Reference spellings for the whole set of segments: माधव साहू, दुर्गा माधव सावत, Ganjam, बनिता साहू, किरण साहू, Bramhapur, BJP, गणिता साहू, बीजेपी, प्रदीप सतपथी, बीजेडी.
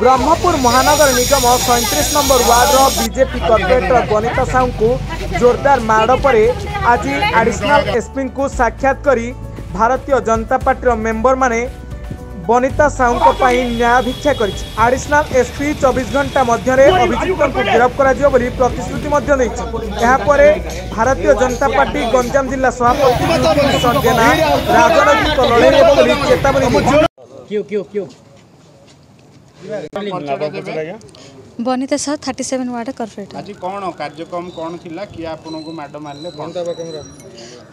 ब्रह्मपुर महानगर निगम 37 नंबर वार्डर बीजेपी कर्पोरेटर गणिता साहू को जोरदार माड़ पर आज एडिशनल एसपी को साक्षात करी भारतीय जनता पार्टी मेंबर माने गणिता साहू न्याय भिक्षा कर एडिशनल एसपी 24 घंटा मध्य अभियुक्त को गिरफ्त करश्रुति। भारतीय जनता पार्टी गंजाम जिला सभापति संजना राजनैतिक लड़े चेतावनी बनिता सर 37 वार्ड कॉर्पोरेटर आज कौन कार्यक्रम कौन थिला कि आपन को मैडम आले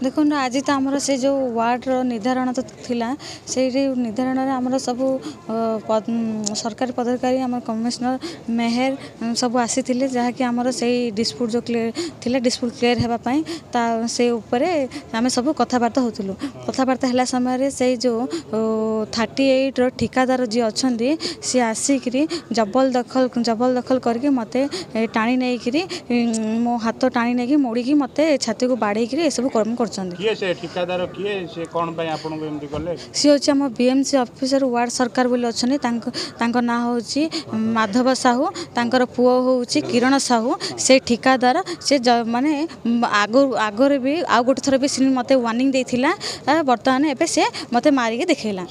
देखो ना आज तो आमर से जो वार्ड रो निर्धारण तो थिला से निर्धारण रे आमर सब सरकारी पदाधिकारी आमर कमिश्नर मेहर सब आसी थिले जहा कि आमर सेही डिस्प्यूट जो क्लियर थिला डिस्प्यूट क्लियर हेबा पई ता से ऊपर हमें सब कथाबार्ता होतलु। कथाबार्ता हला समय रे से जो 38 रो ठेकेदार जी अछंदी से आसिक जबल दखल करके मत टाणी नहीं कि मो हाथ टाणी नहीं मोड़ी मत छाती को बाड़े ये सब कर्म कर बीएमसी ऑफिसर वार्ड सरकार बोले अच्छा ना हूँ माधव साहू तर पुओ हूँ किरण साहू से ठेकेदार से माने आगे भी आउ गोटे थर भी मत वार्निंग देता बर्तमान एवं से मत मारिक देखला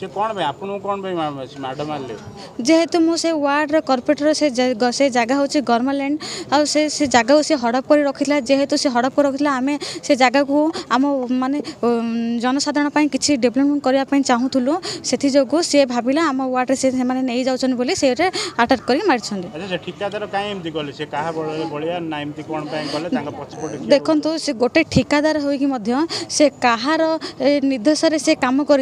जेहेतु मुझे वार्डर कर्पोरेटर से जगह हूँ गर्मालैंड आउ से जगह से हड़प कर रखी है जेहेतु से हड़प कर रखी आम से जगह को आम माने जनसाधारण किसी डेवलपमेंट करने चाहूलु से जो सी भाला आम वार्ड से नहीं जाऊँगी से अटैक कर मार्च। देखो से गोटे ठेकेदार हो कहार निर्देश से कम कर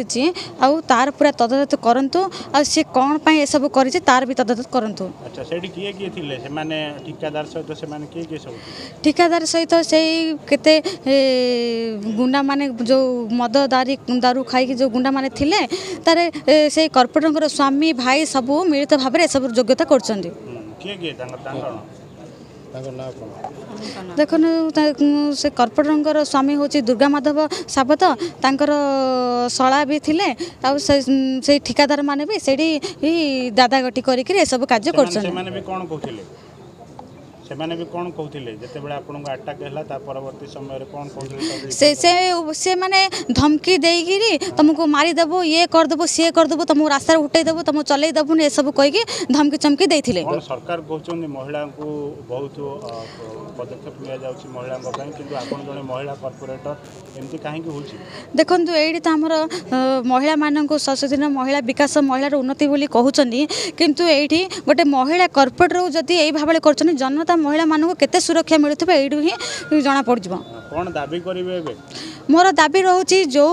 तार पूरा तदारत करूँ आ सी कौन ये सब करी तार भी तदारत करूँ। अच्छा सेठी किए किए थिले से माने ठेकेदार सहित से माने के के सब ठेकेदार सहित से केते गुंडा माने जो मद दारू खाई के जो गुंडा माने थिले तारे से कॉर्पोरेटर स्वामी भाई सब मिलित भाव में सब योग्यता करचंदी के के दान दान देखो से कर्पोरेटर स्वामी हूँ दुर्गा माधव सावत तर शला भी थिले से ठेकेदार माने भी से दादागटी कर सब कार्य कर से माने धमकी देकर तुमको मारिदेव ये करदेव सी करदेव तुमको रास्तार उठेदेव तुम चलैदेव ये सब कहीकि धमकी चमकी देथिले। सरकार कहउछन महिला को बहुत पदक्षेप लिया जाउछि महिला को काहे किंतु आपण जने महिला कॉर्पोरेटर एमती काहे कि होछि। देखंतु एडी त हमर महिला मानन को सशोधन महिला विकास महिला उन्नति बोली कहउछनी किंतु एठी गोटे महिला कॉर्पोरेटर जदी एई भाबले करछनी जनता महिला मानू के सुरक्षा मिलू यू ही जना पड़ दाबी मोर दाबी रोचे जो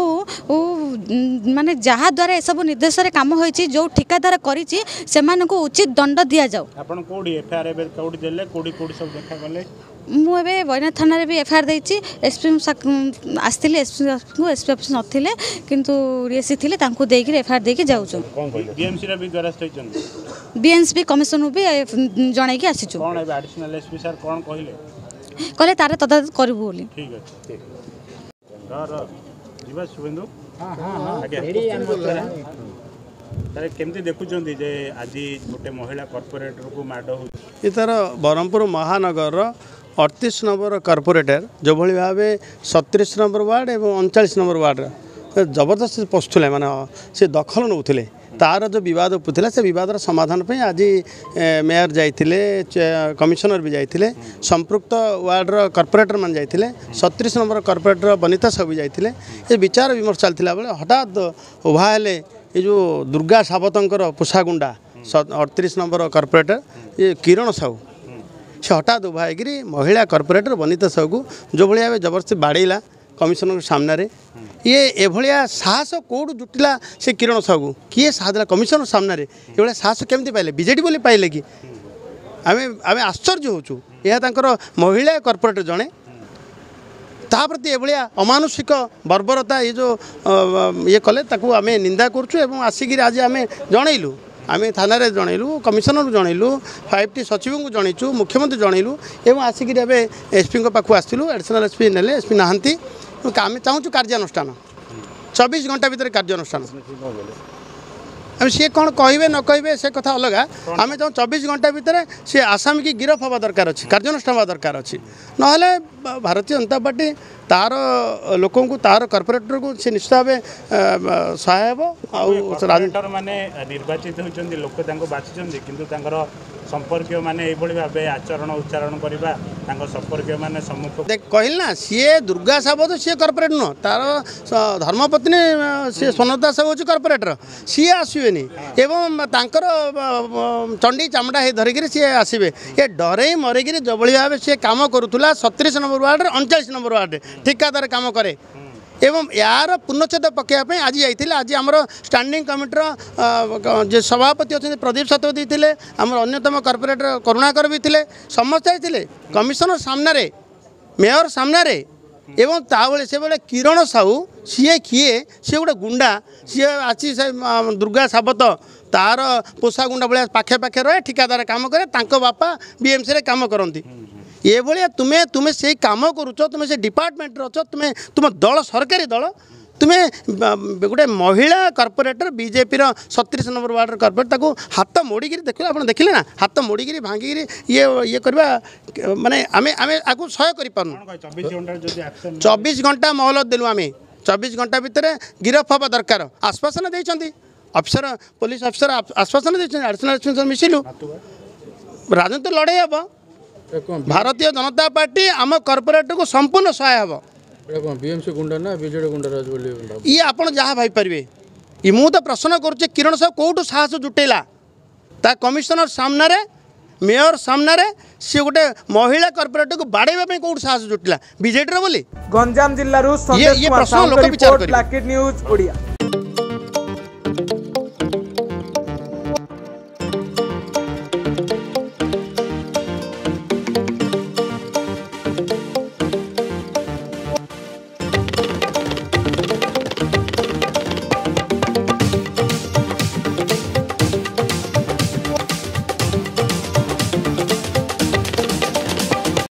माने जहाँ द्वारा ये सब निर्देश काम हो जो ठेकेदार करी से उचित दंड दि जाऊ। मुझे बैना थाना भी एफआईआर देती एसपी आसपी एसपी ऑफिस नथिले किंतु डीएससी थिले तांको देके एफआईआर देके जाउछु बीएमसी रा भी द्वारस्थ होइछन बीएमसी कमिशन भी जणाई के आसीछु कोन ए एडिशनल एसपी सर कोन कहिले कहिले तारे तदारत करबो बोली ठीक है ठीक र जीवा सुवेंदु हां हां रेडी हम तारे केमती देखु जोंदी जे आज गोटे महिला कॉर्पोरेटर को माडो हो ये तार ब्रह्मपुर महानगर 38 नंबर कॉर्पोरेटर जो भली भाव 37 नंबर वार्ड और 39 नंबर वार्ड जबरदस्त पशुले मान से दखल नौले तार जो बद उपुला से बदर समाधान पर आज मेयर जाइए कमिशनर भी जाइए संपृक्त वार्डर कॉर्पोरेटर मान जाइए 37 नंबर कॉर्पोरेटर बनिता साहू जाइए विचार विमर्श चलता बेले हठात उभाले ये जो दुर्गा सावतंकर पोषागुंडा 38 नंबर कॉर्पोरेटर ये किरण साहू से हठात उभागिरी महिला कॉर्पोरेटर बनिता साहू को जो भाई भाव जबरदस्ती बाड़ेला कमिशनर के सामने ये एभिया साहस कौट जुटला से किरण साहू को किए साहस कमिशनर सामने ये साहस केमती पाइले बीजेपी बोली पाइले कि आम आश्चर्य होचु यह महिला कॉर्पोरेटर जड़े ता प्रति एभिया अमानुषिक बर्बरता ये जो ये कले आम निंदा करुँ आसिक आज आम जनइलु आम थाना जनइलु कमिशनर को जनइलु 5टी सचिव को जनइचु मुख्यमंत्री जनइलु एवं आसिक एसपी पाखु आसलु एडिशनल एसपी ने एसपी नहांती आम चाहूँ कार्यानुष्ठान 24 घंटा भितर कार्यानुष्ठान सी कौन कहे न कहे से कथा अलग आम चाहूँ 24 घंटा भितर सी आसामी की गिरफ हवा दरकार अच्छी कार्यानुष्ठान हवा दरकार अच्छी ना भारतीय जनता पार्टी तार लोक तार कर्पोरेटर को सी निश्चित भाव सहाय हे माने निर्वाचित होती लोक बाछी कि संपर्क माने ये आचरण उच्चारण करवा संपर्क माने सम्मुख कहल ना सी दुर्गा साहब तो सी कर्पोरेट नुह तार धर्मपत्नी सी सोनदा साहब हूँ कर्पोरेटर सी आसवे एवं तर चंडी चामड़ा धरिकी सी आसवे ये डरे मरेक जो भाव सी कम करूला 37 नंबर वार्ड 49 नंबर वार्ड ठिकादार कम कै एवं यार पूर्णच्छेद पकड़ापी आज जाइए आज आम स्टैंडिंग कमिटर जो सभापति अच्छा प्रदीप सतपथी थे आम अन्यतम कर्पोरेटर करुणाकर भी थे समस्ते थे कमिशनर सामने मेयर सामने एवं तावले से बोले किरण साहू सीए किए सी गोटे गुंडा सी आसी दुर्गा सावत तार पोषा गुंडा भाया पाखे पाखे रहे ठिकादार कम कैर बापा बीएमसी रे कम करती ये भाया तुम्हें तुम्हें से कम करुच तुम्हें से डिपार्टमेंट अच्छ तुम्हें तुम दल सरकारी दल तुम्हें गोटे महिला कर्पोरेटर बीजेपी 37 नंबर वार्ड कर्पोरेटर हाथ मोड़िक देख आप देखिले ना हाथ मोड़िक भांगिक ये ये करवा माने आमे आमे आगु सहय करि पारनु 24 घंटा महलत देलु आम 24 घंटा भितर गिरफ हवा दरकार आश्वासन देइछंती अफिसर पुलिस अफिसर आश्वासन देइछंती एडिशनल अफिसर मिसिलु राजनीति लड़ाई हम भारतीय जनता पार्टी आम कर्पोरेटर को संपूर्ण सहाय हम बीएमसी गुंडा ना बीजेडी गुंडा राज बोली ये आप जहाँ भाई पारे ये मुझे तो प्रश्न करुचे किरण साहब कौटू साहस जुटेला ता कमिशनर सामने मेयर सामने सी गोटे महिला कर्पोरेटर को बाड़े कौटू साहस जुटेला बीजेडी बोली गंजाम जिल्ला।